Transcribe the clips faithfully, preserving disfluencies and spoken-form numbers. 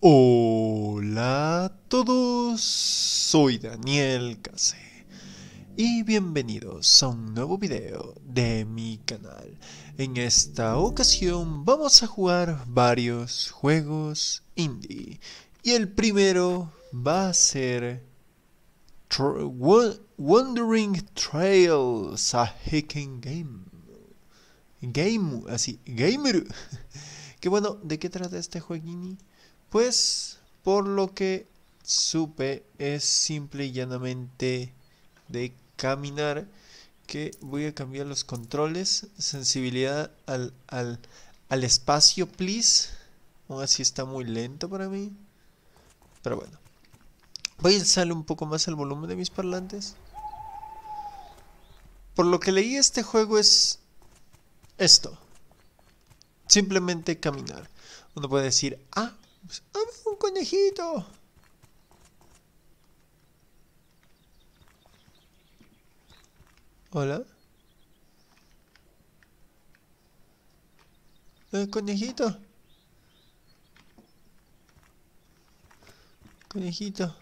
Hola a todos, soy Daniel Kaze y bienvenidos a un nuevo video de mi canal. En esta ocasión vamos a jugar varios juegos indie y el primero va a ser Tra- Wandering Trails, a Hacking Game. Game, así, Gamer. Que bueno, ¿de qué trata este jueguini? Pues, por lo que supe, es simple y llanamente de caminar, que voy a cambiar los controles, sensibilidad al, al, al espacio, please. Aún así está muy lento para mí, pero bueno. Voy a alzarle un poco más el volumen de mis parlantes. Por lo que leí, este juego es esto. Simplemente caminar. Uno puede decir, ah, pues, ah, un conejito. Hola. El conejito. Conejito.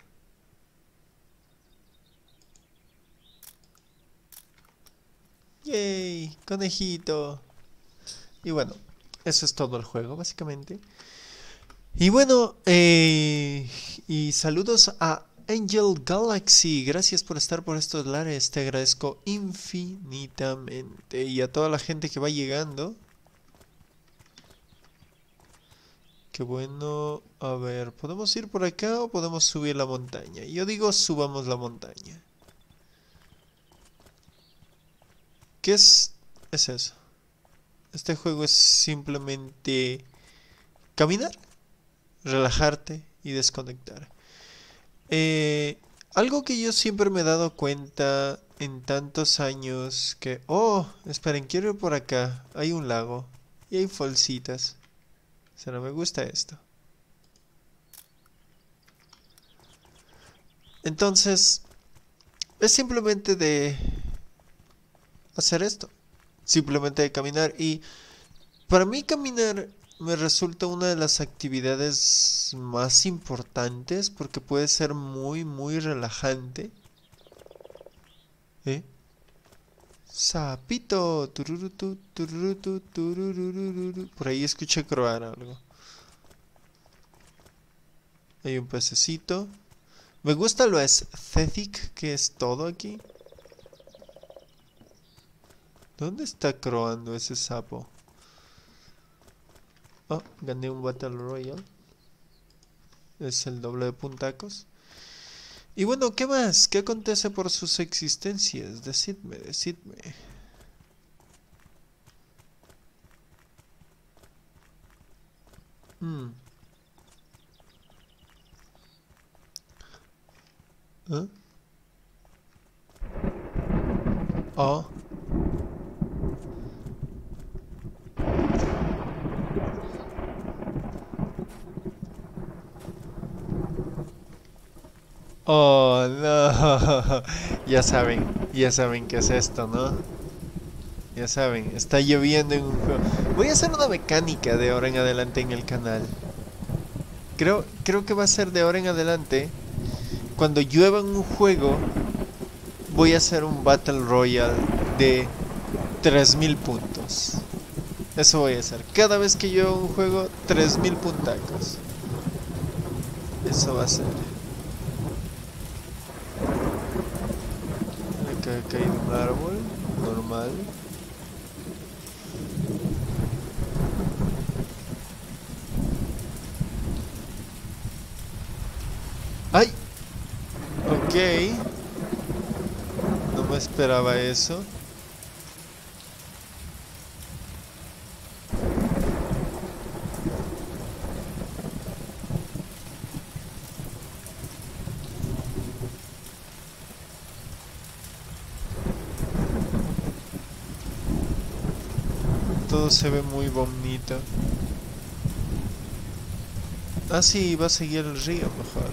Yay, conejito. Y bueno, eso es todo el juego, básicamente. Y bueno, eh, y saludos a Angel Galaxy. Gracias por estar por estos lares. Te agradezco infinitamente. Y a toda la gente que va llegando. Qué bueno. A ver, ¿podemos ir por acá o podemos subir la montaña? Yo digo, subamos la montaña. ¿Qué es, es eso? Este juego es simplemente caminar, relajarte y desconectar. Eh, algo que yo siempre me he dado cuenta en tantos años que... Oh, esperen, quiero ir por acá. Hay un lago y hay falsitas. O sea, no me gusta esto. Entonces, es simplemente de hacer esto. Simplemente de caminar, y para mí caminar me resulta una de las actividades más importantes porque puede ser muy muy relajante. ¿Eh? Sapito, tururutu, tururutu, turururururu. Por ahí escuché croar algo. Hay un pececito. Me gusta lo aesthetic que es todo aquí. ¿Dónde está croando ese sapo? Oh, gané un Battle Royale. Es el doble de puntacos. Y bueno, ¿qué más? ¿Qué acontece por sus existencias? Decidme, decidme. Hmm. ¿Eh? Oh. Oh, no. Ya saben, ya saben qué es esto, ¿no? Ya saben, está lloviendo en un juego. Voy a hacer una mecánica de ahora en adelante en el canal. Creo, creo que va a ser de ahora en adelante. Cuando llueva en un juego, voy a hacer un Battle Royale de tres mil puntos. Eso voy a hacer. Cada vez que llueva un juego, tres mil puntacos. Eso va a ser. Ha caído un árbol, normal. ¡Ay! Ok. No me esperaba eso. Se ve muy bonito. Ah, sí, va a seguir el río mejor.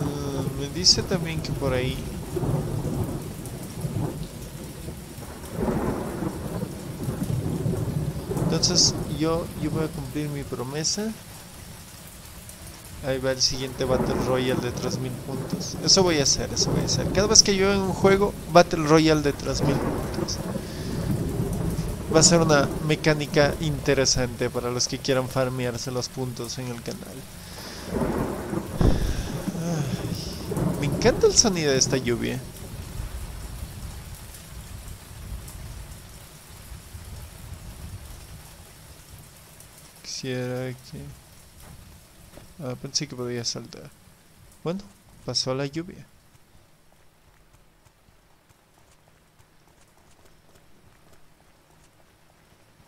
Uh, me dice también que por ahí entonces yo, yo voy a cumplir mi promesa. Ahí va el siguiente Battle Royale de tres mil puntos. Eso voy a hacer, eso voy a hacer. Cada vez que yo haga un juego, Battle Royale de tres mil puntos. Va a ser una mecánica interesante para los que quieran farmearse los puntos en el canal. Ay, me encanta el sonido de esta lluvia. Quisiera que... Ah, pensé que podía saltar. Bueno, pasó la lluvia.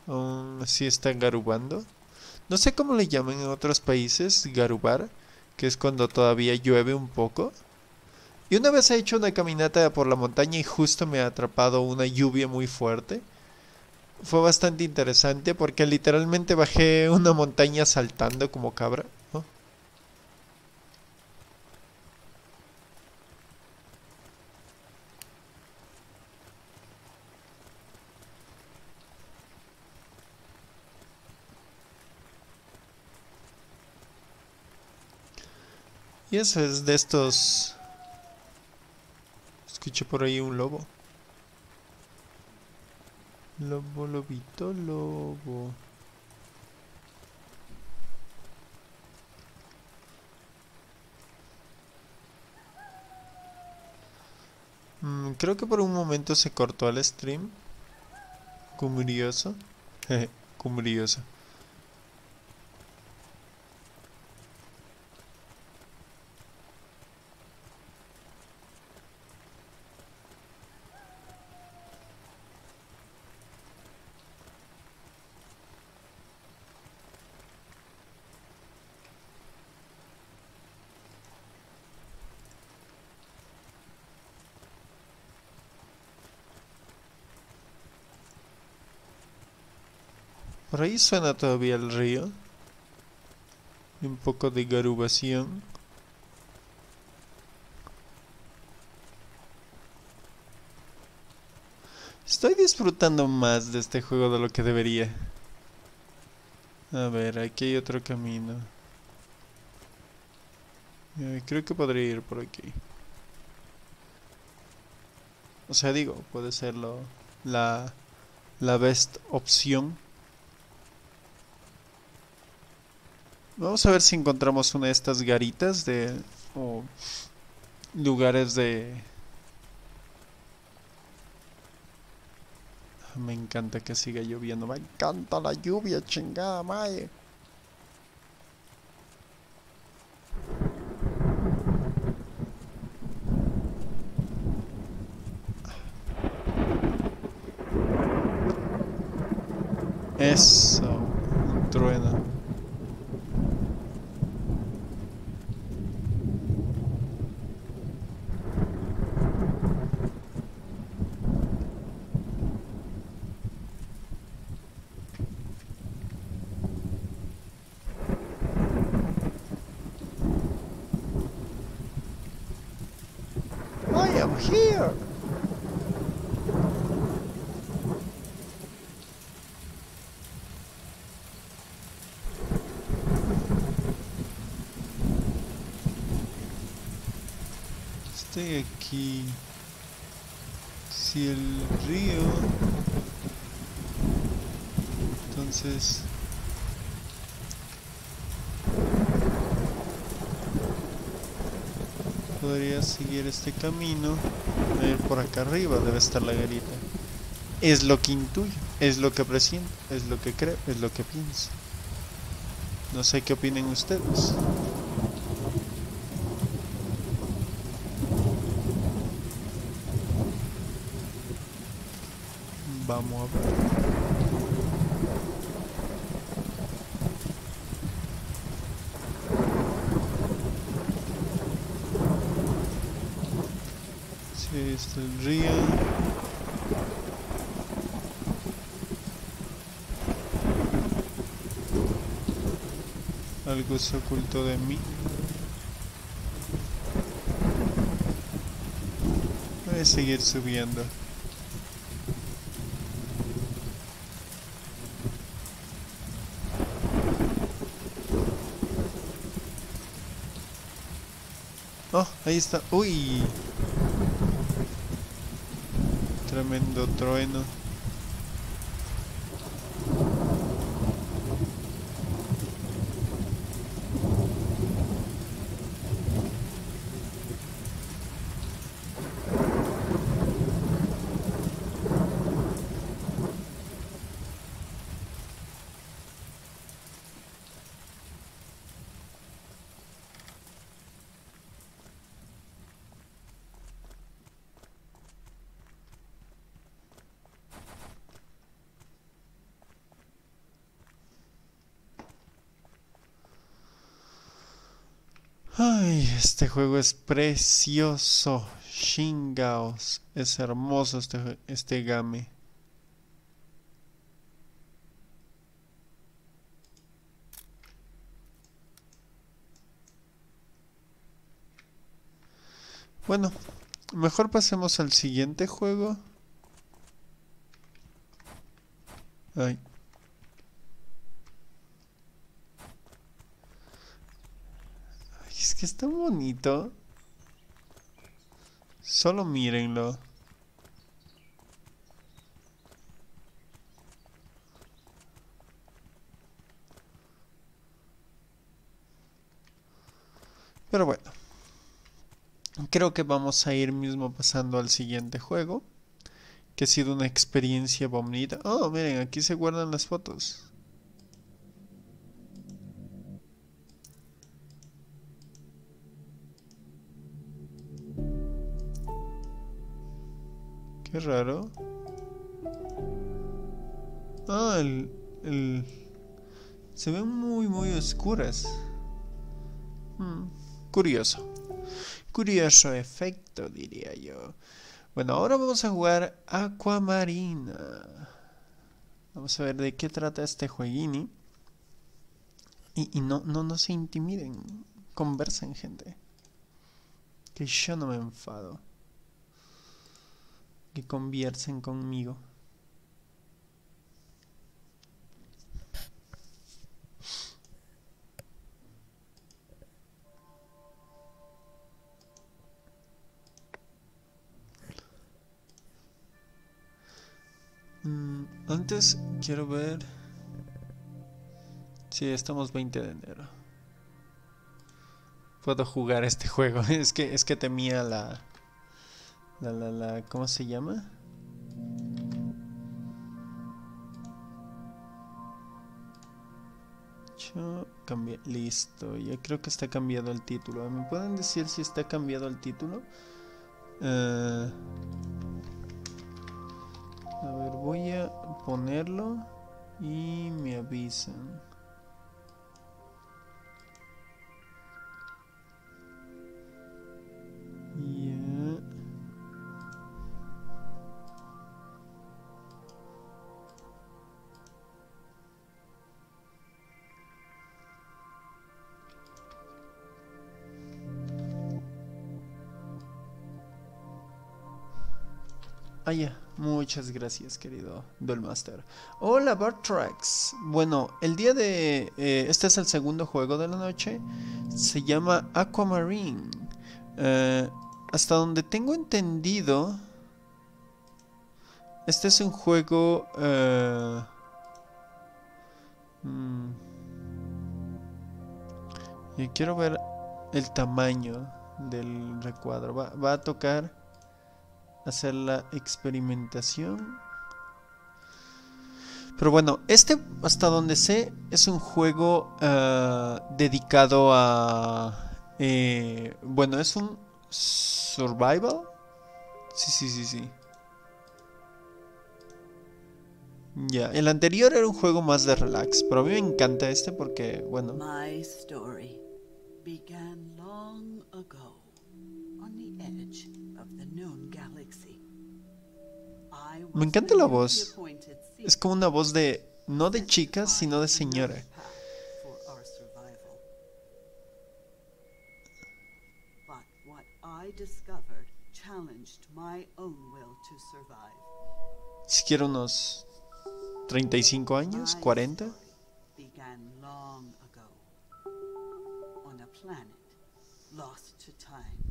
Aún así está garubando. No sé cómo le llaman en otros países, garubar, que es cuando todavía llueve un poco. Y una vez he hecho una caminata por la montaña y justo me ha atrapado una lluvia muy fuerte. Fue bastante interesante porque literalmente bajé una montaña saltando como cabra. Y eso es de estos... Escuché por ahí un lobo. Lobo, lobito, lobo. Mm, creo que por un momento se cortó el stream. Curioso. Jeje, curioso. Por ahí suena todavía el río. Y un poco de garubación. Estoy disfrutando más de este juego de lo que debería. A ver, aquí hay otro camino. Eh, creo que podría ir por aquí. O sea, digo, puede ser lo, la, la best opción. Vamos a ver si encontramos una de estas garitas de... o lugares de... Me encanta que siga lloviendo. Me encanta la lluvia, chingada madre. Eso, un trueno. Estoy aquí. Si el río, entonces podría seguir este camino, ir por acá arriba. Debe estar la garita. Es lo que intuyo, es lo que presiento, es lo que creo, es lo que pienso. No sé qué opinen ustedes. Vamos a ver. Sí, está el río. Algo se ocultó de mí. Voy a seguir subiendo. Oh, ahí está. Uy. Tremendo trueno. Ay, este juego es precioso, chingaos, es hermoso este, este game. Bueno, mejor pasemos al siguiente juego. Ay. Es que está bonito. Solo mírenlo. Pero bueno. Creo que vamos a ir mismo pasando al siguiente juego. Que ha sido una experiencia bonita. Oh, miren, aquí se guardan las fotos. Qué raro. Ah, el, el... se ven muy muy oscuras. Hmm, curioso. Curioso efecto, diría yo. Bueno, ahora vamos a jugar Aquamarine. Vamos a ver de qué trata este jueguini. Y, y no, no, no se intimiden. Conversen, gente. Que yo no me enfado. Que conviersen conmigo. Mm, antes quiero ver si sí, estamos veinte de enero. Puedo jugar este juego. Es que es que temía la La, la, la, ¿cómo se llama? Yo cambié, listo, ya creo que está cambiado el título. ¿Me pueden decir si está cambiado el título? Uh, a ver, voy a ponerlo y me avisan. Ah, ya, yeah. Muchas gracias, querido Duelmaster. Hola, Bartrack sesenta. Bueno, el día de... Eh, este es el segundo juego de la noche. Se llama Aquamarine. Eh, hasta donde tengo entendido... Este es un juego... Eh, hmm, y quiero ver el tamaño del recuadro. Va, va a tocar... hacer la experimentación. Pero bueno, este, hasta donde sé, es un juego uh, dedicado a... Eh, bueno, es un survival. Sí, sí, sí, sí. Ya, yeah. El anterior era un juego más de relax, pero a mí me encanta este porque, bueno... My story began long ago on the edge of the known galaxy. Me encanta la voz. Es como una voz de, no de chica, sino de señora. But what I discovered challenged my own will to survive. Siquiera unos treinta y cinco años, cuarenta. Began long ago on a planet lost to time.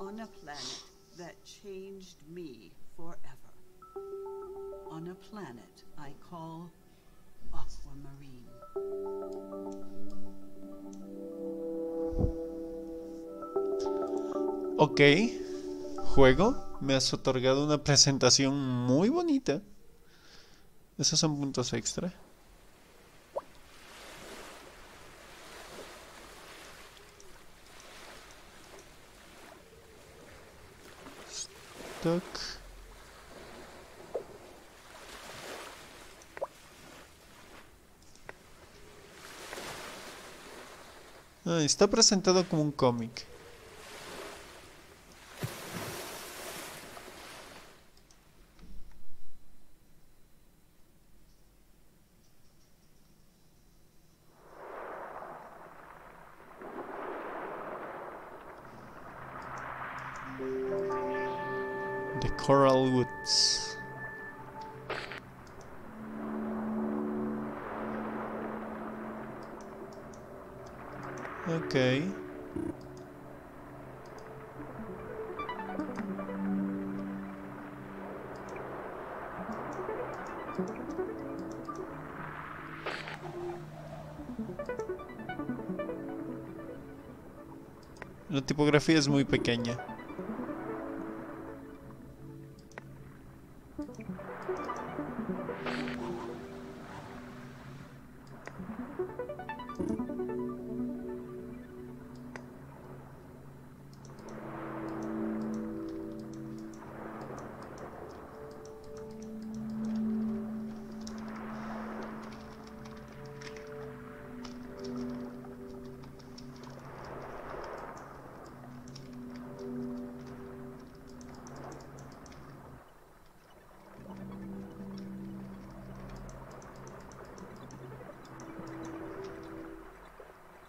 On a planet that changed me forever. On a planet I call Aquamarine. Ok, juego, me has otorgado una presentación muy bonita. Esos son puntos extra. Stock. Ah, está presentado como un cómic. The Coral Woods. Okay. La tipografía es muy pequeña.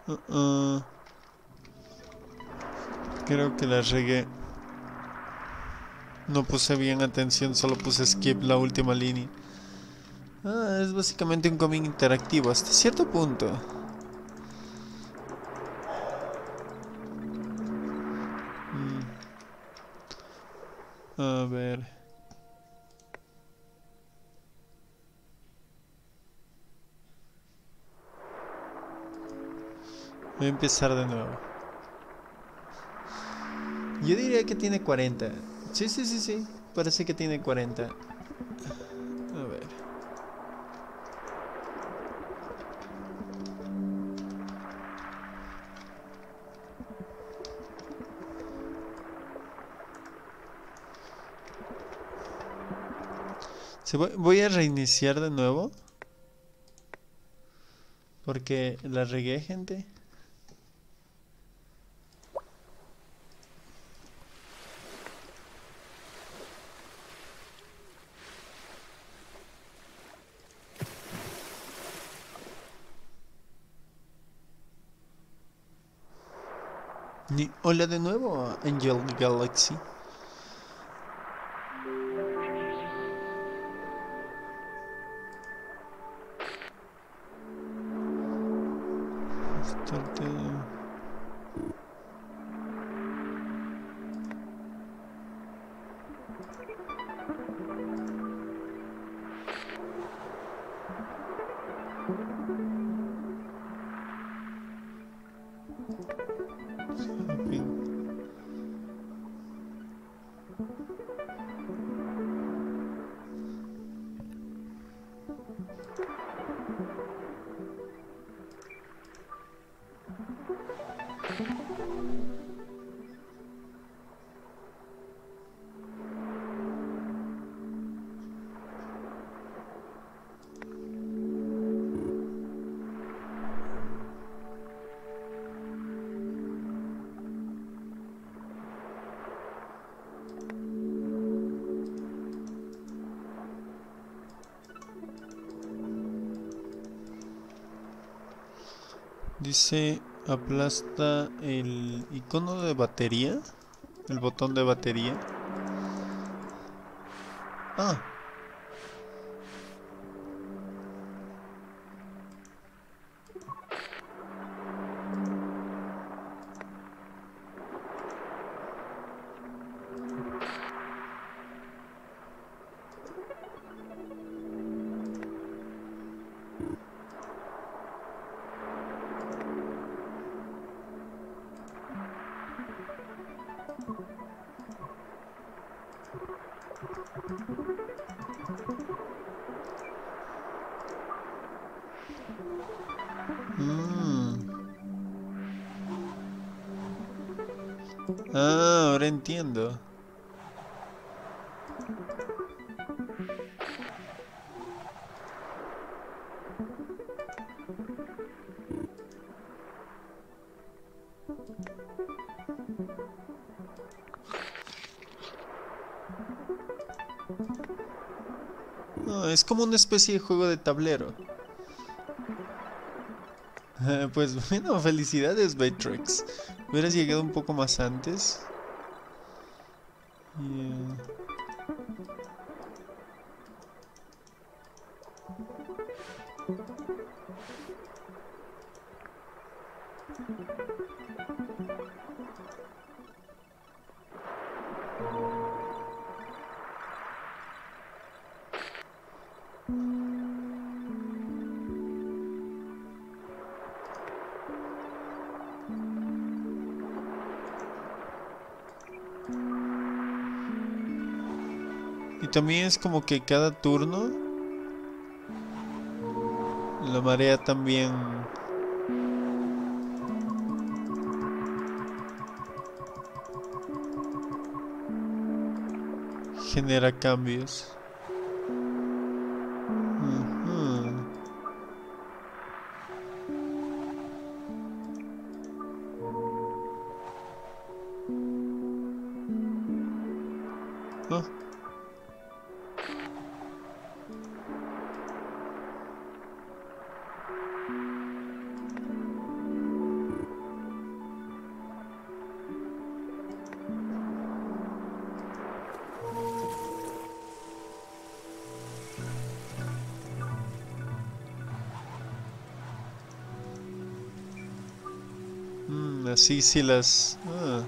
Uh-uh. Creo que la regué. No puse bien atención, solo puse skip la última línea. Ah, es básicamente un cómic interactivo hasta cierto punto. Mm. A ver. Voy a empezar de nuevo. Yo diría que tiene cuarenta. Sí, sí, sí, sí. Parece que tiene cuarenta. A ver. Sí, voy a reiniciar de nuevo. Porque la regué, gente. Ni hola de nuevo, Angel Galaxy. Dice, aplasta el icono de batería, el botón de batería. Ah. Mm. Ah, ahora entiendo. Es como una especie de juego de tablero. Eh, pues bueno, felicidades, Bartrack. Hubieras llegado un poco más antes. Yeah. También es como que cada turno la marea también genera cambios. Sí, sí, las... Ah.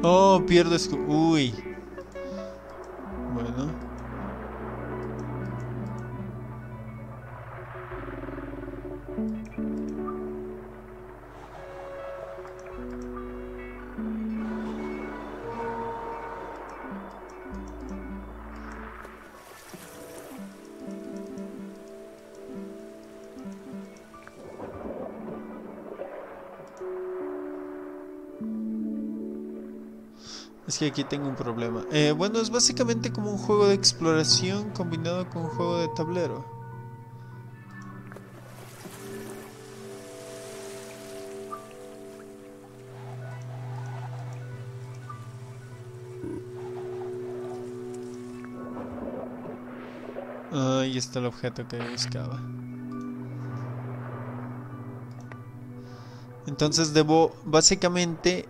Oh, pierdo escu... Uy. Bueno. Que aquí tengo un problema. Eh, bueno, es básicamente como un juego de exploración combinado con un juego de tablero. Ah, ahí está el objeto que buscaba. Entonces debo básicamente...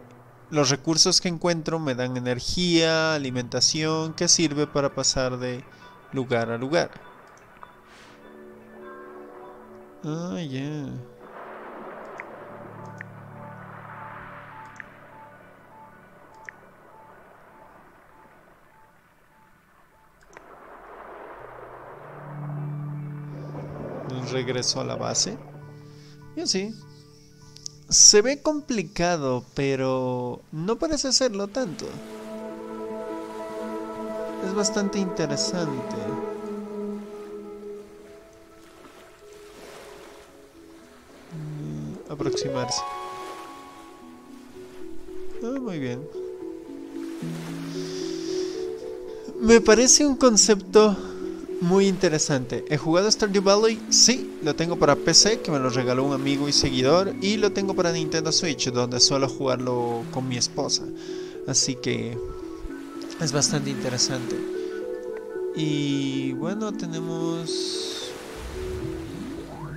Los recursos que encuentro me dan energía, alimentación, que sirve para pasar de lugar a lugar. Ah, yeah. Regreso a la base. Y así. Se ve complicado, pero no parece serlo tanto. Es bastante interesante. aproximarse. Ah, muy bien. Me parece un concepto muy interesante. ¿He jugado Stardew Valley? Sí, lo tengo para P C, que me lo regaló un amigo y seguidor, y lo tengo para Nintendo Switch, donde suelo jugarlo con mi esposa. Así que es bastante interesante. Y bueno, tenemos...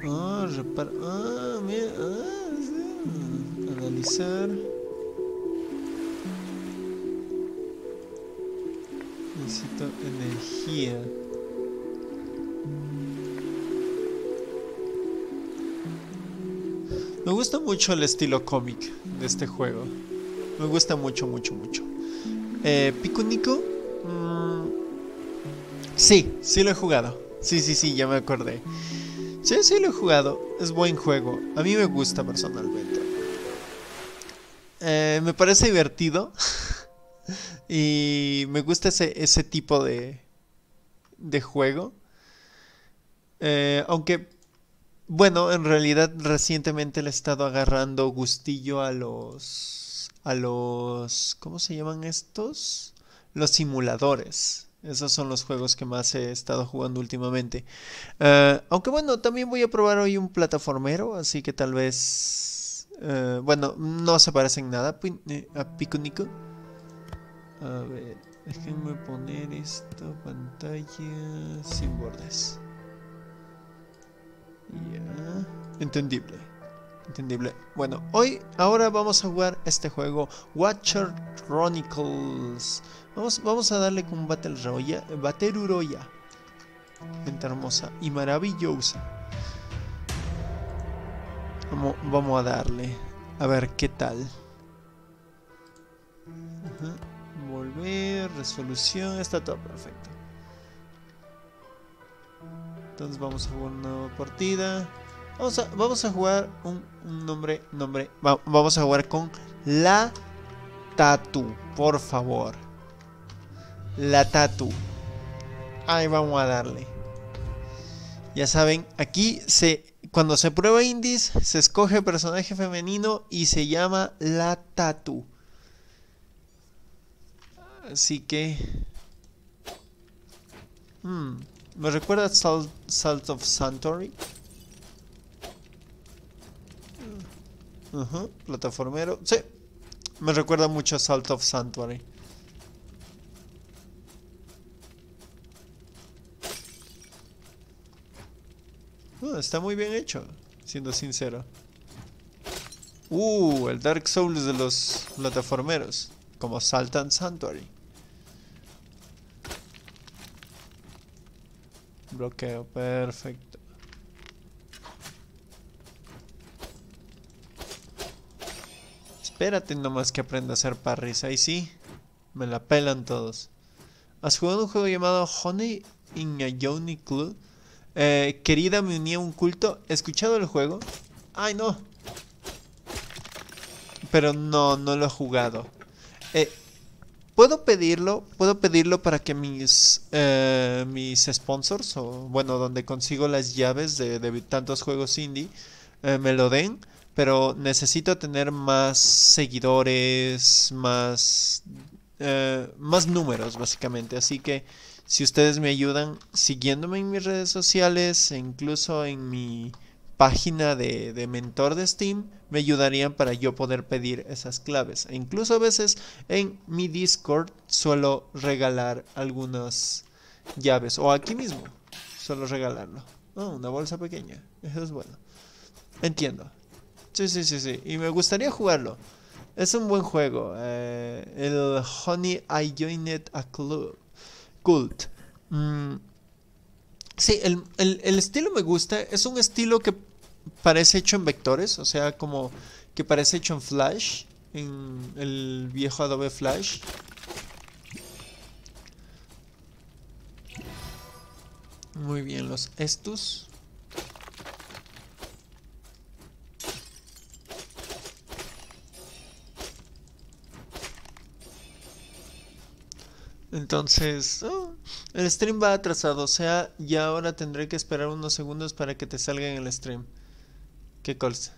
Ah, repara... Ah, mira... Ah, sí. Analizar... Necesito energía. Me gusta mucho el estilo cómic de este juego. Me gusta mucho, mucho, mucho. Eh, Pikuniku. Mm, sí, sí lo he jugado. Sí, sí, sí, ya me acordé. Sí, sí lo he jugado. Es buen juego. A mí me gusta personalmente. Eh, me parece divertido. Y me gusta ese, ese tipo de, de juego. Eh, aunque, bueno, en realidad recientemente le he estado agarrando gustillo a los... A los... ¿Cómo se llaman estos? Los simuladores. Esos son los juegos que más he estado jugando últimamente. Eh, aunque bueno, también voy a probar hoy un plataformero, así que tal vez... Eh, bueno, no se parecen nada a Pikuniku. A ver, déjenme poner esta pantalla sin bordes. Ya, entendible, entendible. Bueno, hoy, ahora vamos a jugar este juego, Watcher Chronicles. Vamos, vamos a darle con Battle Royale, Battle Royale. Gente hermosa y maravillosa. Vamos, vamos a darle, a ver qué tal. Ajá. Volver, resolución, está todo perfecto. Entonces vamos a jugar una nueva partida. Vamos a, vamos a jugar un, un nombre, nombre. Va, vamos a jugar con la Tatu, por favor. La Tatu. Ahí vamos a darle. Ya saben, aquí se, cuando se prueba indies, se escoge personaje femenino y se llama la Tatu. Así que... Hmm, me recuerda a Salt, Salt of Sanctuary. Uh, uh -huh, plataformero. Sí, me recuerda mucho a Salt of Sanctuary. Uh, está muy bien hecho, siendo sincero. Uh, el Dark Souls de los plataformeros. Como Salt and Sanctuary. Bloqueo, perfecto. Espérate nomás que aprenda a hacer parries. Ahí sí, me la pelan todos. ¿Has jugado un juego llamado Honey I Joined a Cult? Eh, querida, me uní a un culto. ¿He escuchado el juego? ¡Ay, no! Pero no, no lo he jugado. Eh, ¿Puedo pedirlo? ¿Puedo pedirlo para que mis eh, mis sponsors, o bueno, donde consigo las llaves de, de tantos juegos indie, eh, me lo den? Pero necesito tener más seguidores, más, eh, más números básicamente. Así que si ustedes me ayudan siguiéndome en mis redes sociales, e incluso en mi página de, de mentor de Steam, me ayudarían para yo poder pedir esas claves. E incluso a veces en mi Discord suelo regalar algunas llaves. O aquí mismo suelo regalarlo. Ah, una bolsa pequeña. Eso es bueno. Entiendo. Sí, sí, sí, sí. Y me gustaría jugarlo. Es un buen juego. Eh, el Honey I Joined a Cult. Mm. Sí, el, el, el estilo me gusta. Es un estilo que parece hecho en vectores, o sea, como que parece hecho en Flash, en el viejo Adobe Flash. Muy bien, los estus. Entonces, oh, el stream va atrasado, o sea, ya ahora tendré que esperar unos segundos para que te salga en el stream. ¿Qué cosa?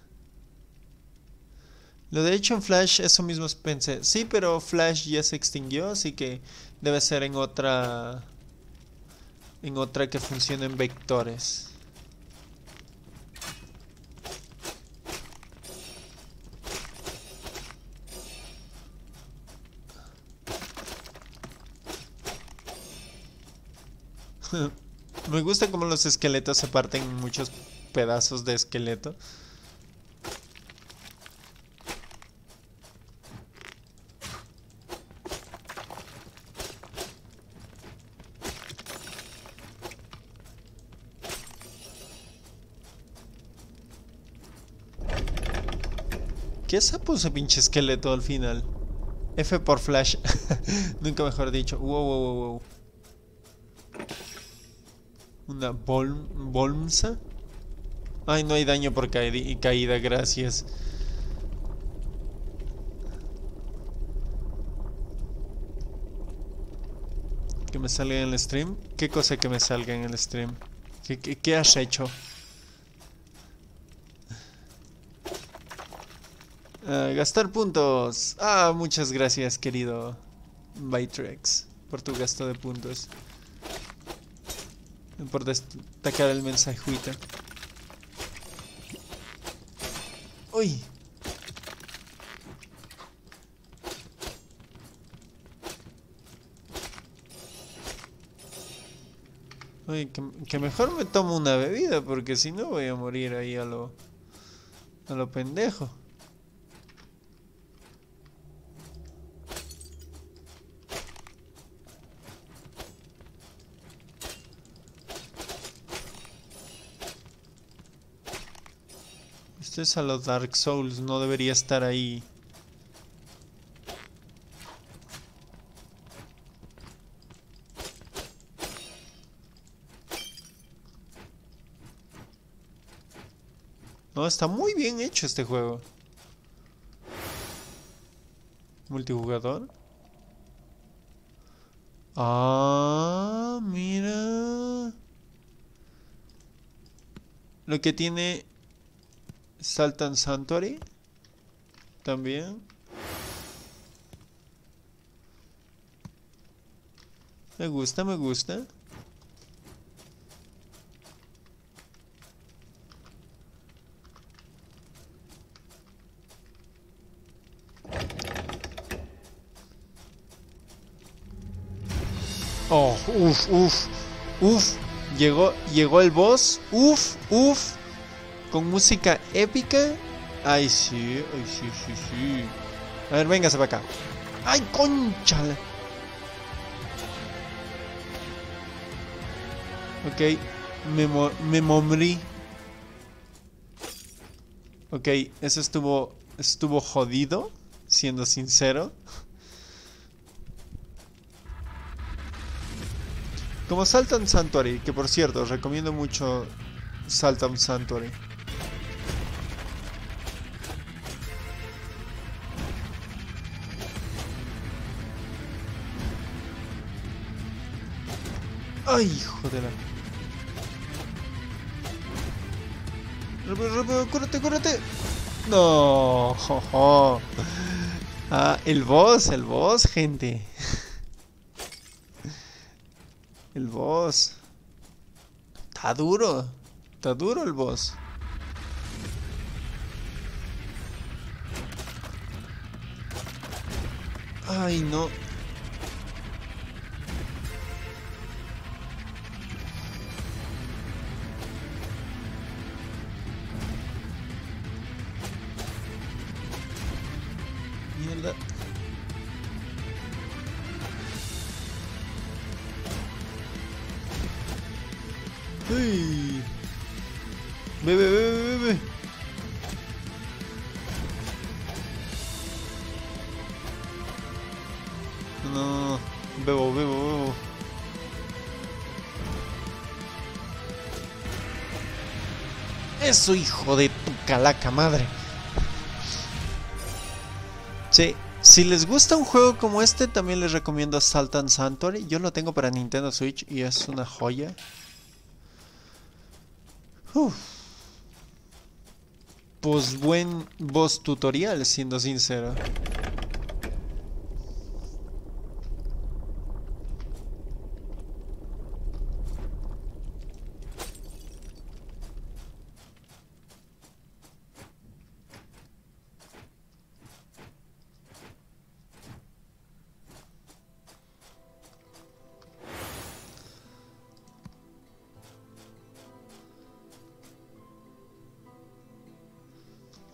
Lo de hecho en Flash, eso mismo pensé. Sí, pero Flash ya se extinguió, así que debe ser en otra... En otra que funcione en vectores. Me gusta como los esqueletos se parten en muchos pedazos de esqueleto. ¿Qué sapo ese pinche esqueleto al final? F por Flash. Nunca mejor dicho. Wow, wow, wow, wow. Una bol bolmsa. Ay, no hay daño por ca y caída, gracias. Que me salga en el stream. ¿Qué cosa que me salga en el stream? ¿Qué, qué, qué has hecho? Uh, gastar puntos. Ah, muchas gracias, querido Bartrack sesenta, por tu gasto de puntos. Por destacar el mensajuito. ¡Uy! Uy, que, que mejor me tomo una bebida, porque si no voy a morir ahí a lo... a lo pendejo. Esto es a los Dark Souls, no debería estar ahí. No, está muy bien hecho este juego. ¿Multijugador? Ah, mira. Lo que tiene... Salt and Sanctuary también. Me gusta, me gusta. Oh, uff, uff, uff. Llegó, llegó el boss. Uff, uff. Con música épica. Ay, sí, ay, sí, sí, sí. A ver, véngase para acá. ¡Ay, conchala! Ok, me, mo me morí. Ok, eso estuvo, estuvo jodido, siendo sincero. Como Salt and Sanctuary, que por cierto, os recomiendo mucho Salt and Sanctuary. ¡Ay, hijo de la! ¡Rápido, rápido! ¡Cúrate, cúrate! ¡No! Jo, jo. Ah, el boss, el boss, gente. El boss. Está duro. Está duro el boss. ¡Ay, no! Uy. Ve, ve, ve, ve, ve. No, bebo, bebo, bebo. Eso, hijo de tu calaca madre. Sí, si les gusta un juego como este, también les recomiendo Salt and Sanctuary. Yo lo tengo para Nintendo Switch y es una joya. Uf. pues buen boss tutorial, siendo sincero.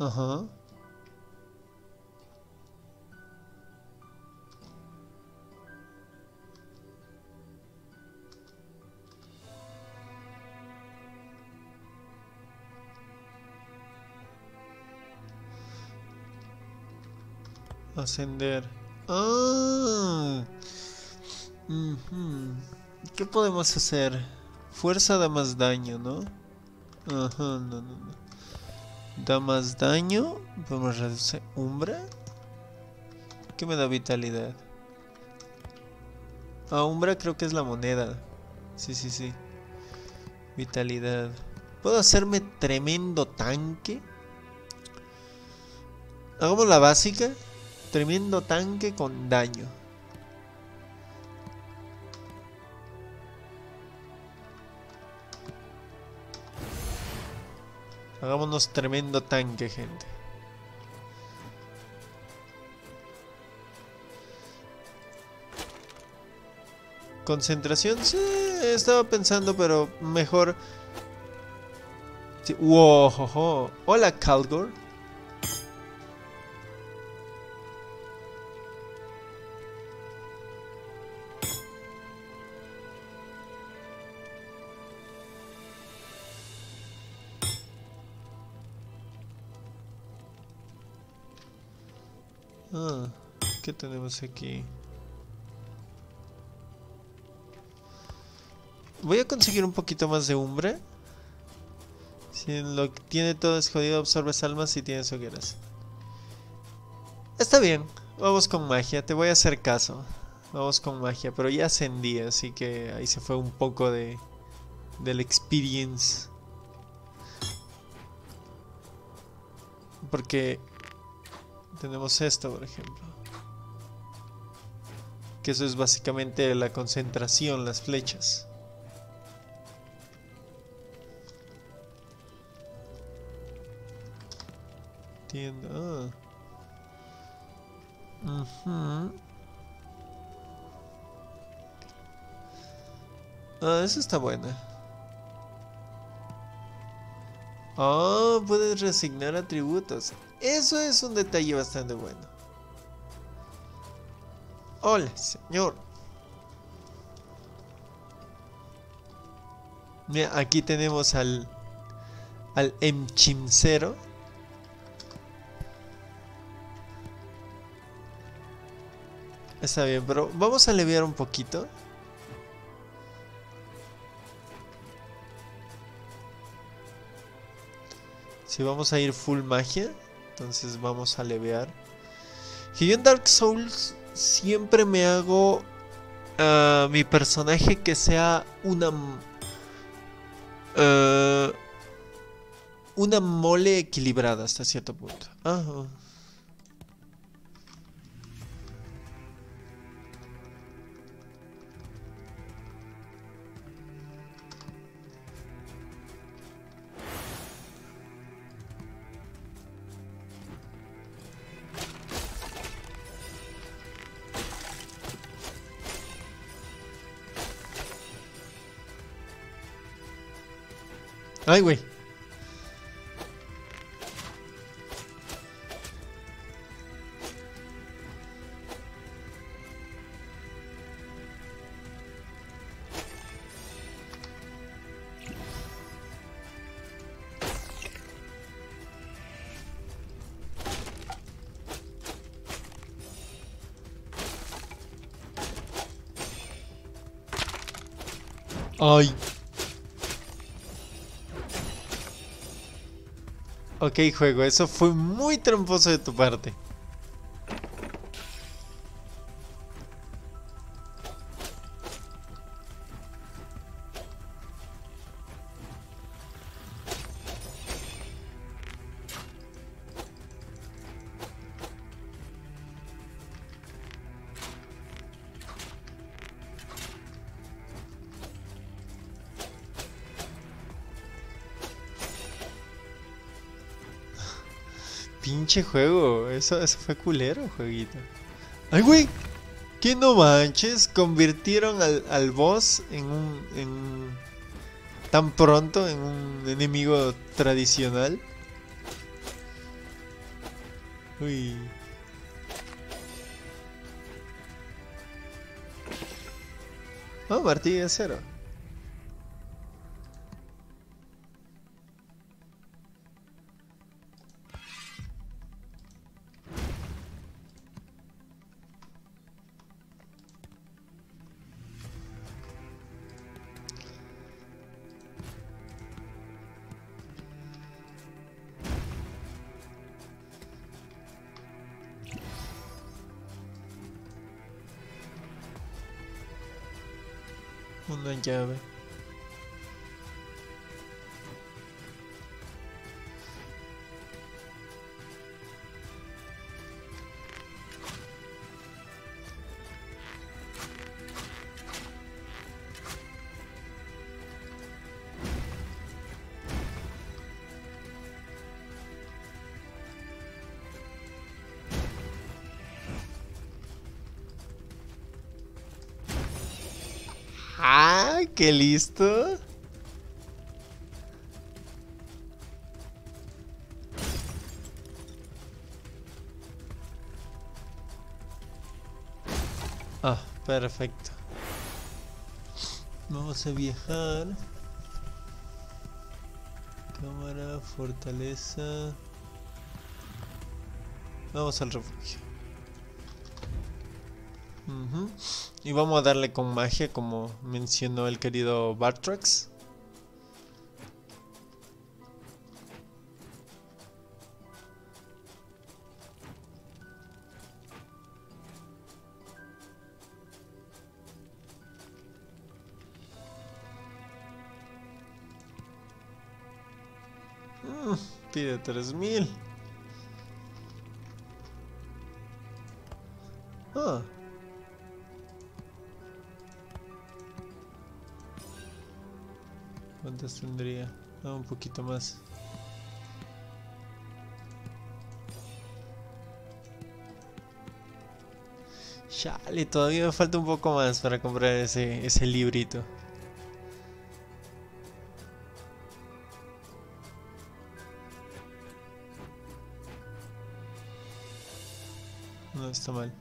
Ajá. Ascender. Ah. Uh-huh. ¿Qué podemos hacer? Fuerza da más daño, ¿no? Ajá, no, no, no. Da más daño. Podemos reducir umbra. ¿Qué me da vitalidad? Ah, umbra creo que es la moneda. Sí, sí, sí. Vitalidad. ¿Puedo hacerme tremendo tanque? Hagamos la básica. Tremendo tanque con daño. Hagámonos tremendo tanque, gente. Concentración, sí, estaba pensando, pero mejor. Sí. Wow, ho, ho. Hola, Calgor. ¿Qué tenemos aquí? Voy a conseguir un poquito más de umbra. Si lo que tiene todo es jodido, absorbes almas y tienes hogueras. Está bien, vamos con magia, te voy a hacer caso. Vamos con magia, pero ya ascendí, así que ahí se fue un poco de... del experience. Porque... tenemos esto, por ejemplo. Que eso es básicamente la concentración, las flechas. Entiendo. Ah. Uh-huh. Ah, eso está buena. Ah, puedes resignar atributos. Eso es un detalle bastante bueno. Hola, señor. Mira, aquí tenemos al... al emchincero. Está bien, pero vamos a aliviar un poquito. Si vamos a ir full magia, entonces vamos a levear. Que yo en Dark Souls siempre me hago uh, mi personaje que sea una uh, una mole equilibrada hasta cierto punto. Ajá. Ay, güey. Ay. Ok, juego, eso fue muy tramposo de tu parte. pinche juego. Eso, eso fue culero, jueguito. ¡Ay, güey! ¿Qué no manches? Convirtieron al, al boss en un... En... tan pronto en un enemigo tradicional. Uy. Oh, martillo de cero. Una llave. ¡Ah! ¡Qué listo! Ah, perfecto. Vamos a viajar. Cámara, fortaleza. Vamos al refugio. Uh-huh. Y vamos a darle con magia, como mencionó el querido Bartrax. Mm, pide tres mil. Ah. ¿Cuántas tendría? Ah, un poquito más. Chale, todavía me falta un poco más para comprar ese, ese librito. No está mal.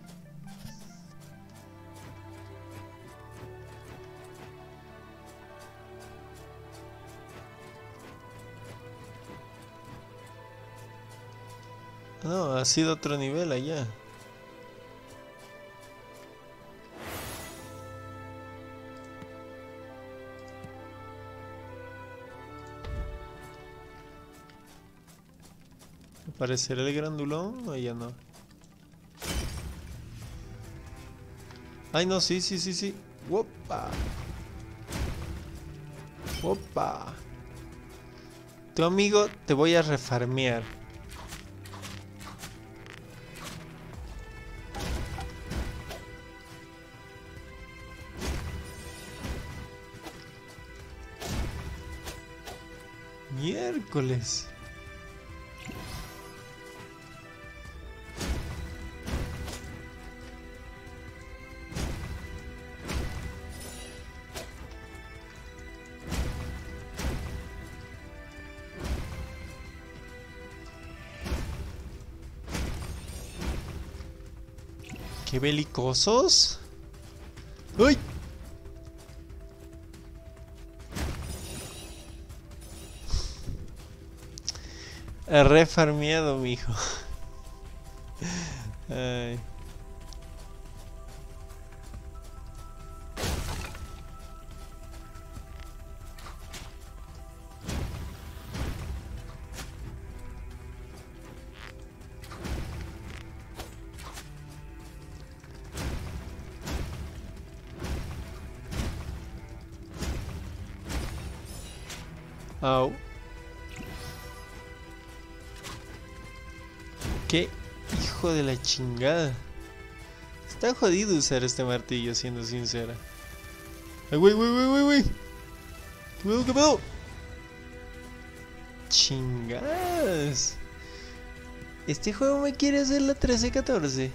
No, ha sido otro nivel allá. ¿Aparecerá el grandulón o ya no? Ay, no, sí, sí, sí, sí. ¡Opa! ¡Opa! Tu amigo te voy a refarmear. Miércoles. ¡Qué belicosos! ¡Uy! Refarmeado, mijo. Ay. Au. ¡Qué hijo de la chingada! Está jodido usar este martillo, siendo sincera. ¡Ay, güey, güey, güey, güey, güey! ¡Qué pedo, qué pedo! ¡Chingadas! Este juego me quiere hacer la trece catorce.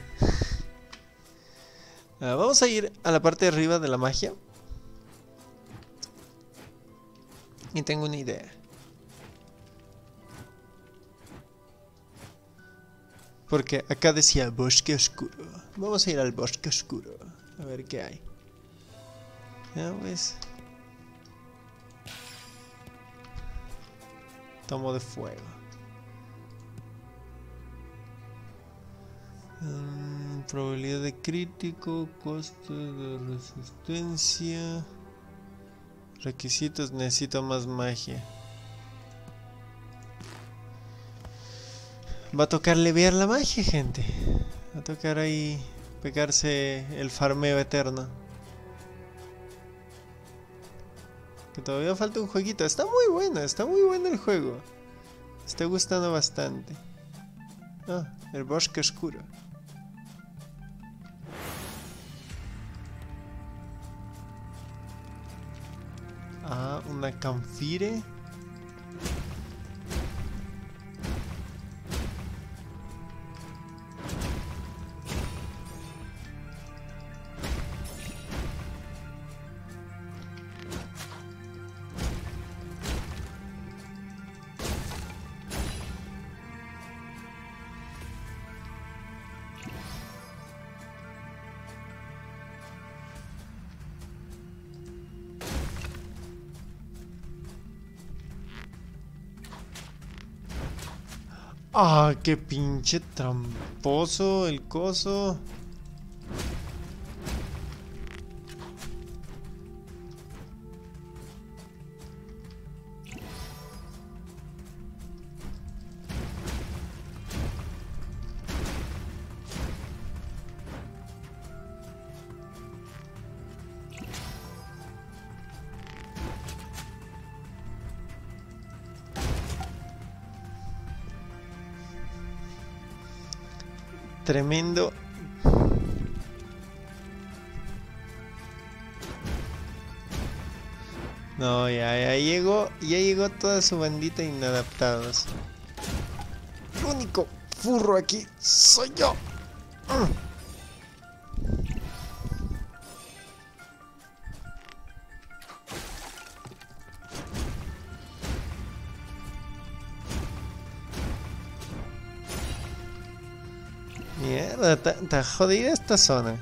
Ah, vamos a ir a la parte de arriba de la magia. Y tengo una idea. Porque acá decía bosque oscuro. Vamos a ir al bosque oscuro. A ver qué hay. Ya pues. Tomo de fuego. Um, probabilidad de crítico. Costo de resistencia. Requisitos. Necesito más magia. Va a tocar leviar la magia, gente. Va a tocar ahí pegarse el farmeo eterno. Que todavía falta un jueguito. Está muy bueno, está muy bueno el juego. Me está gustando bastante. Ah, el bosque oscuro. Ah, una camfire. Ah, qué pinche tramposo el coso. Tremendo. No, ya, ya llegó. Ya llegó toda su bandita inadaptados. El único furro aquí soy yo. Mierda, está jodida esta zona.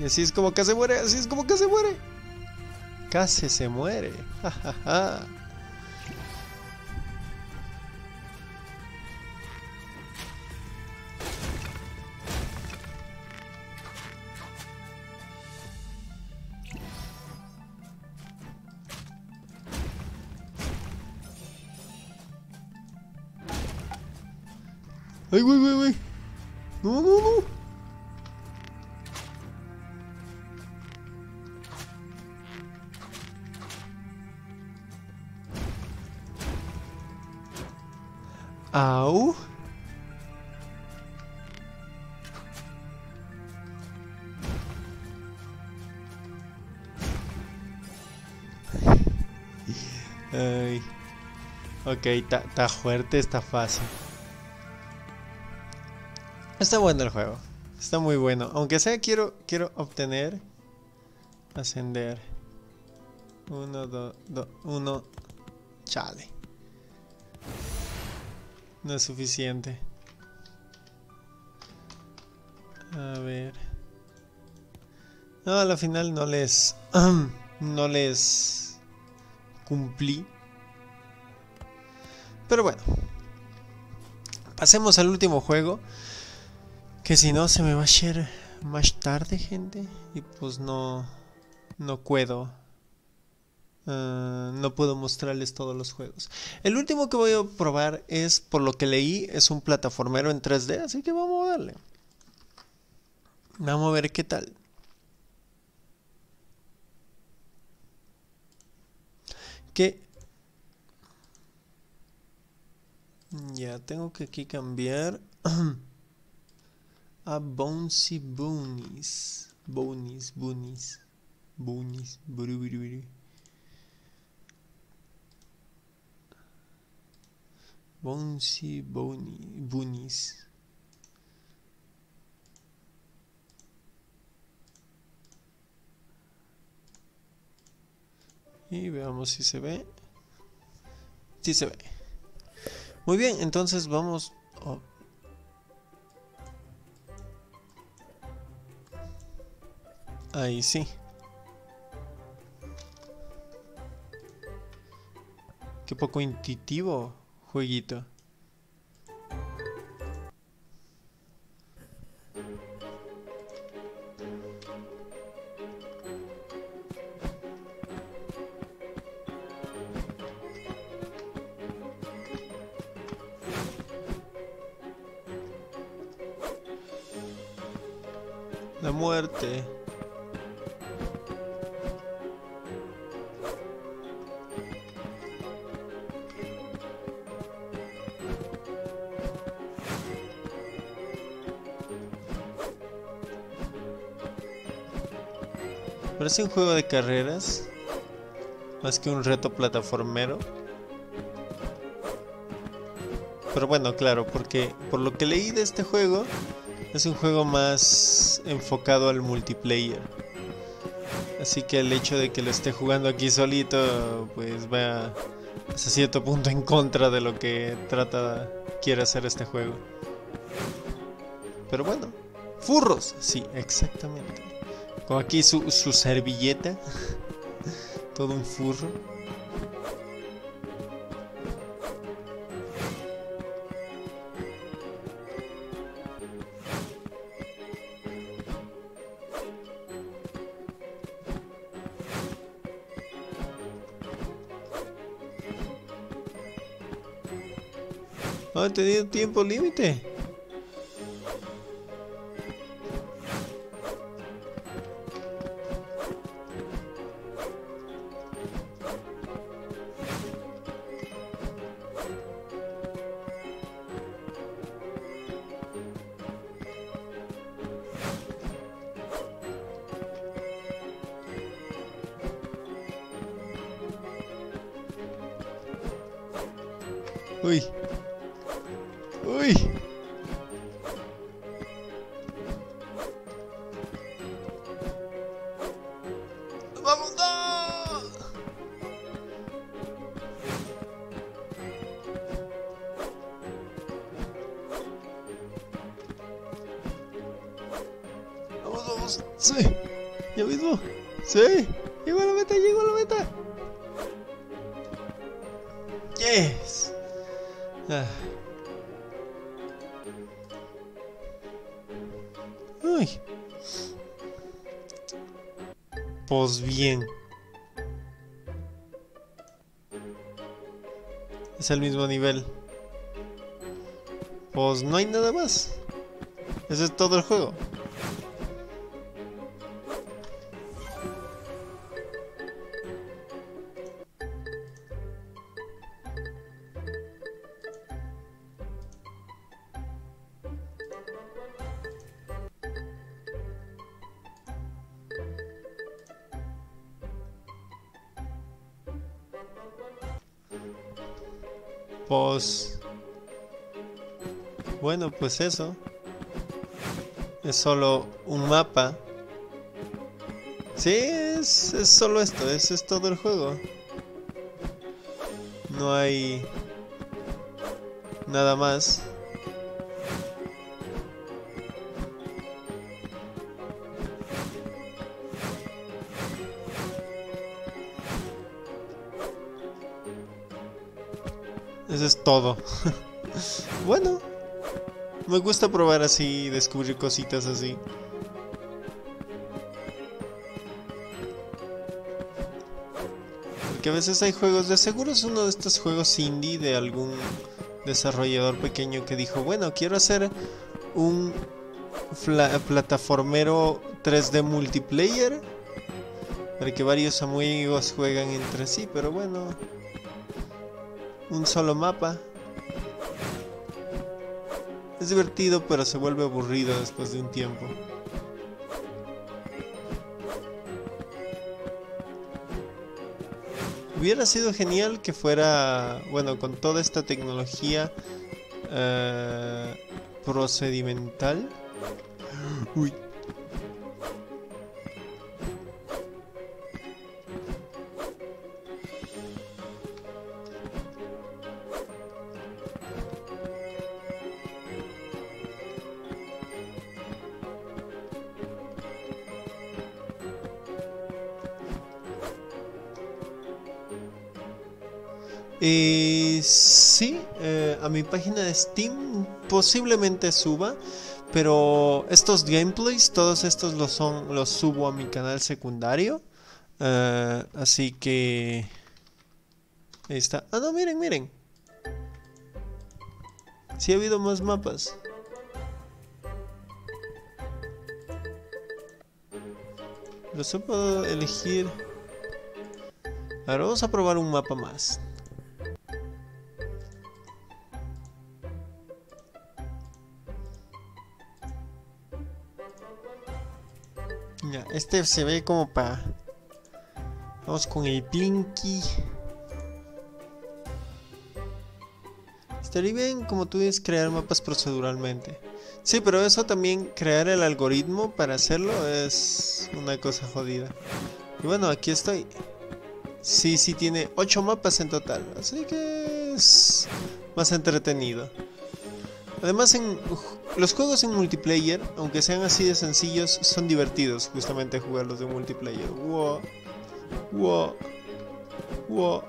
Y así es como Kaze muere, así es como Kaze muere. Kaze se muere. Ja, ja, ja. ¡Ay, güey, güey, güey! ¡No, no, no! ¡Au! Ay. Ok, está fuerte, está fácil. Está bueno el juego, está muy bueno. Aunque sea, quiero quiero obtener, ascender. Uno, dos, dos, uno. Chale. No es suficiente. A ver. No, a la final no les... no les... cumplí. Pero bueno. Pasemos al último juego. Que si no se me va a hacer más tarde, gente. Y pues no... No puedo. Uh, no puedo mostrarles todos los juegos. El último que voy a probar es, por lo que leí, es un plataformero en tres D. Así que vamos a darle. Vamos a ver qué tal. Que... ya, tengo que aquí cambiar... a Bouncy Boonies. Boonies, Boonies. Boonies. Buru, buru, buru. Bouncy Boonies. Y veamos si se ve. Sí se ve. Muy bien, entonces vamos... Oh. Ahí sí. Qué poco intuitivo jueguito. La muerte. Parece un juego de carreras, más que un reto plataformero. Pero bueno, claro, porque por lo que leí de este juego, es un juego más enfocado al multiplayer. Así que el hecho de que lo esté jugando aquí solito, pues va hasta cierto punto en contra de lo que trata, quiere hacer este juego. Pero bueno, furros, sí, exactamente. Como aquí su, su servilleta. Todo un furro. ¿No he tenido tiempo límite? Uy. Uy. ¡Vamos! ¡No! Vamos, vamos. Sí. Ya mismo. Sí. Llegó a la meta, llegó a la meta. Yes. Ah. Ay. Pues bien. Es el mismo nivel. Pues no hay nada más. Eso es todo el juego. Pues bueno, pues eso es solo un mapa. Sí, es, es solo esto, eso es todo el juego. No hay nada más. Eso es todo. Bueno, me gusta probar así, descubrir cositas así. Porque a veces hay juegos, de seguro es uno de estos juegos indie de algún desarrollador pequeño que dijo, bueno, quiero hacer un plataformero tres D multiplayer para que varios amigos juegan entre sí, pero bueno... Un solo mapa. Es divertido, pero se vuelve aburrido después de un tiempo. Hubiera sido genial que fuera, bueno, con toda esta tecnología eh, procedimental. Uy. Eh, sí, eh, a mi página de Steam posiblemente suba, pero estos gameplays, todos estos los, son, los subo a mi canal secundario. Uh, así que... Ahí está. Ah, no, miren, miren. Sí ha habido más mapas. Los he podido elegir. Ahora vamos a probar un mapa más. Este se ve como para... Vamos con el Plinky. Estaría bien, como tú dices, crear mapas proceduralmente. Sí, pero eso también, crear el algoritmo para hacerlo es una cosa jodida. Y bueno, aquí estoy. Sí, sí tiene ocho mapas en total, así que es más entretenido. Además, en... los juegos en multiplayer, aunque sean así de sencillos, son divertidos justamente jugarlos de multiplayer. Wow. Wow. Wow.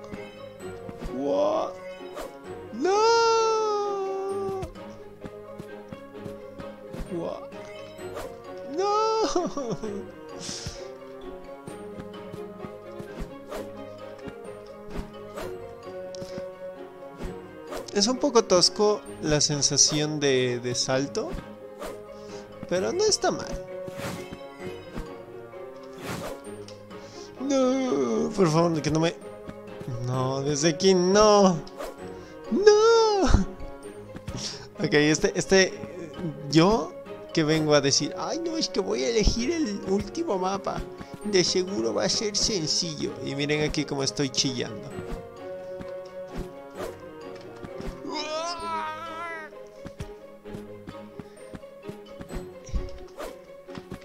Wow. No. Wow. No. Es un poco tosco la sensación de, de salto, pero no está mal. No, por favor, que no me... No, desde aquí no. No. Ok, este, este... Yo que vengo a decir, ay no, es que voy a elegir el último mapa. De seguro va a ser sencillo. Y miren aquí cómo estoy chillando.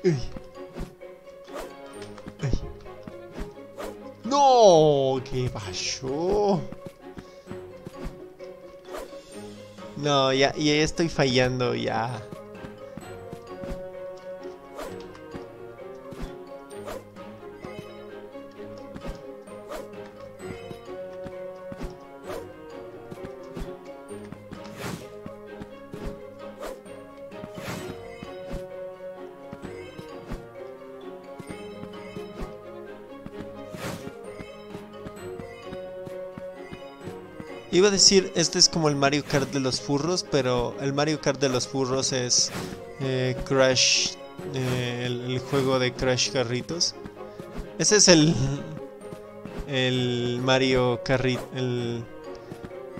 Uy. Uy. No, ¿qué pasó? No, ya, ya estoy fallando ya. Iba a decir, este es como el Mario Kart de los furros, pero el Mario Kart de los furros es eh, Crash, eh, el, el juego de Crash Carritos. Ese es el el Mario Carri, el,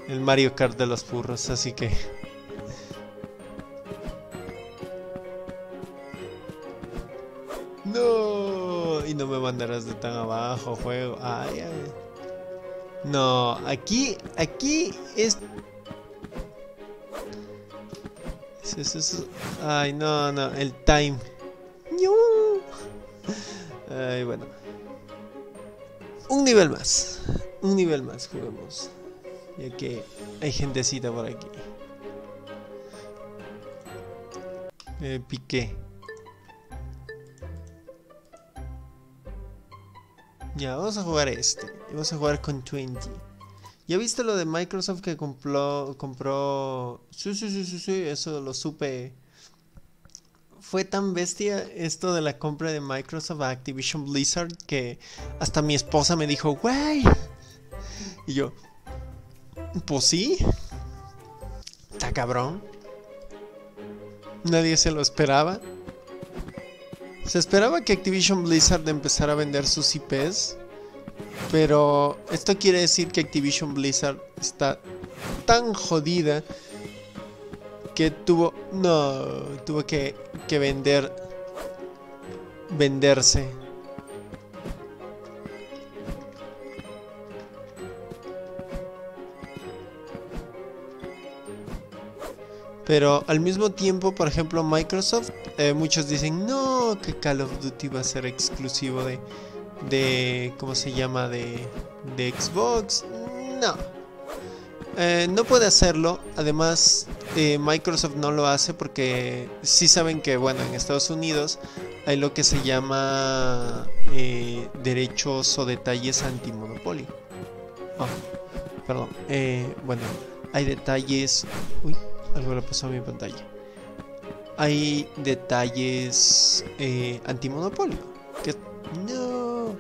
el Mario Kart de los furros, así que... No, y no me mandarás de tan abajo, juego. Ay, ay. No, aquí, aquí es... Eso, eso, eso. Ay, no, no, el time. Ay, bueno. Un nivel más. Un nivel más juguemos. Ya que hay gentecita por aquí. Me piqué. Ya, vamos a jugar este. Vamos a jugar con veinte. ¿Ya viste lo de Microsoft que compró? compró... Sí, sí, sí, sí, sí, eso lo supe. Fue tan bestia esto de la compra de Microsoft a Activision Blizzard que hasta mi esposa me dijo, güey. Y yo, pues sí. Está cabrón. Nadie se lo esperaba. Se esperaba que Activision Blizzard empezara a vender sus I Pes, pero esto quiere decir que Activision Blizzard está tan jodida que tuvo, no, tuvo que, que vender, venderse. Pero al mismo tiempo, por ejemplo, Microsoft, eh, muchos dicen, no, que Call of Duty va a ser exclusivo de, de ¿cómo se llama? De, de Xbox. No. Eh, no puede hacerlo. Además, eh, Microsoft no lo hace porque sí saben que, bueno, en Estados Unidos hay lo que se llama eh, derechos o detalles antimonopolio. Oh, perdón. Eh, bueno, hay detalles... Uy. Algo le pasó a mi pantalla. Hay detalles eh, antimonopolio. Que no.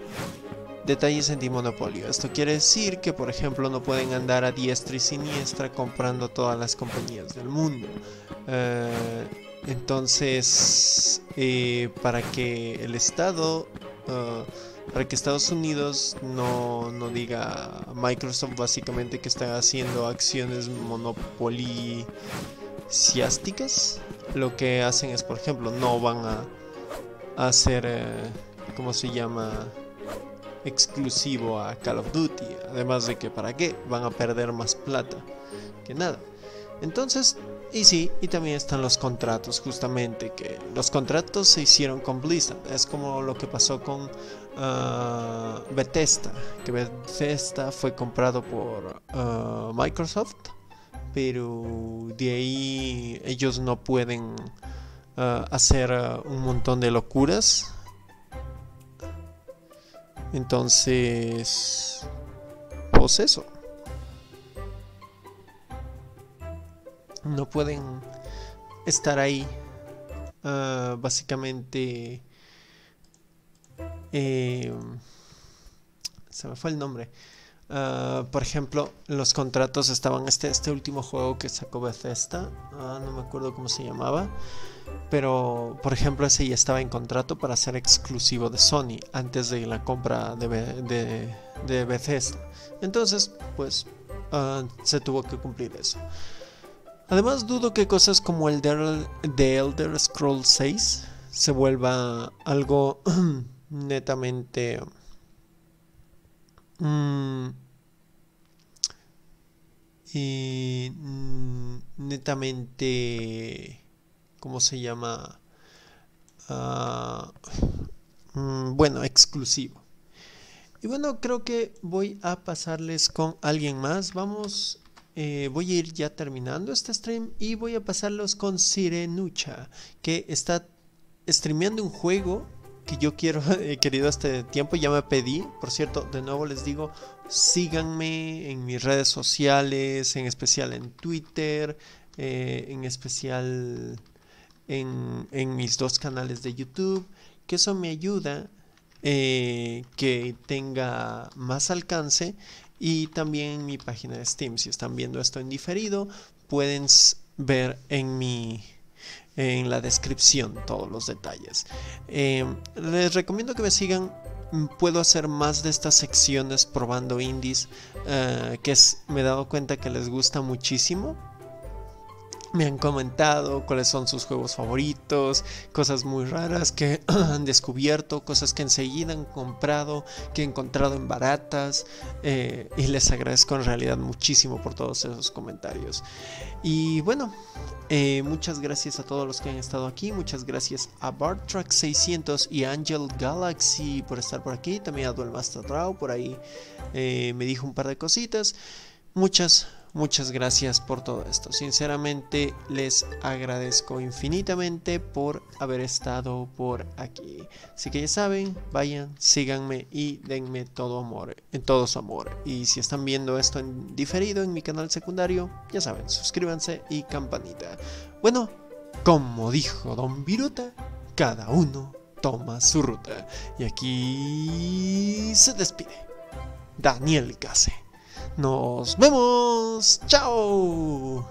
Detalles antimonopolio. Esto quiere decir que, por ejemplo, no pueden andar a diestra y siniestra comprando todas las compañías del mundo. Eh, entonces, eh, para que el Estado, eh, para que Estados Unidos no, no diga Microsoft básicamente que está haciendo acciones monopoliciásticas, lo que hacen es, por ejemplo, no van a, a hacer, eh, ¿cómo se llama?, exclusivo a Call of Duty. Además de que, ¿para qué? Van a perder más plata que nada. Entonces, y sí, y también están los contratos, justamente, que los contratos se hicieron con Blizzard. Es como lo que pasó con uh, Bethesda, que Bethesda fue comprado por uh, Microsoft, pero de ahí ellos no pueden uh, hacer uh, un montón de locuras. Entonces, pues eso. No pueden estar ahí uh, básicamente, eh, se me fue el nombre. Uh, por ejemplo, los contratos estaban este, este último juego que sacó Bethesda, uh, no me acuerdo cómo se llamaba, pero por ejemplo ese ya estaba en contrato para ser exclusivo de Sony antes de la compra de, de, de Bethesda. Entonces, pues uh, se tuvo que cumplir eso. Además, dudo que cosas como el de, de Elder Scrolls seis se vuelva algo netamente um, y um, netamente, ¿cómo se llama? Uh, um, bueno, exclusivo. Y bueno, creo que voy a pasarles con alguien más. Vamos. Eh, voy a ir ya terminando este stream y voy a pasarlos con Sirenucha, que está streameando un juego que yo quiero, he querido este tiempo, ya me pedí. Por cierto, de nuevo les digo, síganme en mis redes sociales, en especial en Twitter, eh, en especial en, en mis dos canales de YouTube, que eso me ayuda eh, que tenga más alcance. Y también mi página de Steam. Si están viendo esto en diferido, pueden ver en mi en la descripción todos los detalles. Eh, les recomiendo que me sigan. Puedo hacer más de estas secciones probando indies, eh, que es, me he dado cuenta que les gusta muchísimo. Me han comentado cuáles son sus juegos favoritos, cosas muy raras que han descubierto, cosas que enseguida han comprado, que he encontrado en baratas, eh, y les agradezco en realidad muchísimo por todos esos comentarios. Y bueno, eh, muchas gracias a todos los que han estado aquí, muchas gracias a Bartrack seiscientos y a Angel Galaxy por estar por aquí, también a Duelmaster por ahí eh, me dijo un par de cositas. Muchas gracias. Muchas gracias por todo esto. Sinceramente les agradezco infinitamente por haber estado por aquí. Así que ya saben, vayan, síganme y denme todo amor, todo su amor. Y si están viendo esto en diferido en mi canal secundario, ya saben, suscríbanse y campanita. Bueno, como dijo Don Viruta, cada uno toma su ruta. Y aquí se despide Daniel Kaze. Nos vemos. Chao.